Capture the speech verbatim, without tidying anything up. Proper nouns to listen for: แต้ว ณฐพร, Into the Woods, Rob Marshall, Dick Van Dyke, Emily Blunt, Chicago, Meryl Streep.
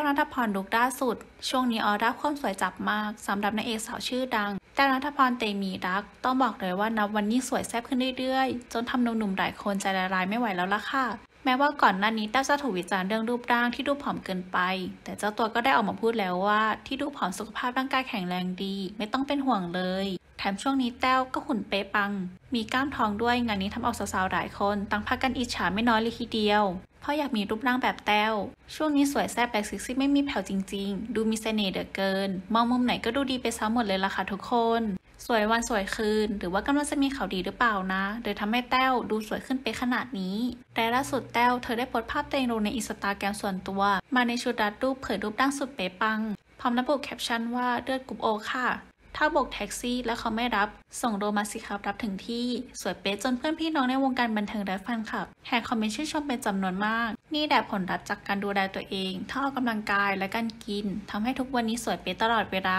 วณัฐพรลุกล่าสุดช่วงนี้ออร่าความสวยจับมากสำหรับนางเอกสาวชื่อดังแต้วณัฐพรเตมีรักต้องบอกเลยว่านับวันนี้สวยแซ่บขึ้นเรื่อยๆจนทำหนุ่มๆหลายคนใจละลายไม่ไหวแล้วล่ะค่ะแม้ว่าก่อนหน้านี้แต้วจะถูกวิจารณ์เรื่องรูปร่างที่ดูผอมเกินไปแต่เจ้าตัวก็ได้ออกมาพูดแล้วว่าที่ดูผอมสุขภาพร่างกายแข็งแรงดีไม่ต้องเป็นห่วงเลยแถมช่วงนี้แต้วก็หุ่นเป๊ะปังมีกล้ามท้องด้วยงานนี้ทำเอาสาวๆหลายคนตั้งพากันอิจฉาไม่น้อยเลยทีเดียวเพราะอยากมีรูปร่างแบบแต้วช่วงนี้สวยแซ่บแบกซิกซี่ไม่มีแผ่วจริงๆดูมีเสน่ห์เหลือเกินมองมุมไหนก็ดูดีไปซะหมดเลยล่ะค่ะทุกคนสวยวันสวยคืนหรือว่ากำลังจะมีข่าวดีหรือเปล่านะโดยทำให้แต้วดูสวยขึ้นไปขนาดนี้แต่ล่าสุดแต้วเธอได้โพสต์ภาพตัวเองลงในอินสตาแกรมส่วนตัวมาในชุดรัดรูปเผยรูปร่างสุดเป๊ะปังพร้อมระบุแคปชั่นว่าเลือดกรุ๊ปโอค่ะถ้าโบกแท็กซี่แล้วเขาไม่รับส่งโรมาสิครับรับถึงที่สวยเป๊ะจนเพื่อนพี่น้องในวงการบันเทิงและแฟนคลับแห่คอมเมนต์ชื่นชมเป็นจำนวนมากนี่แหละผลลัพธ์จากการดูแลตัวเองทั้งออกกำลังกายและการกินทำให้ทุกวันนี้สวยเป๊ะตลอดเวลา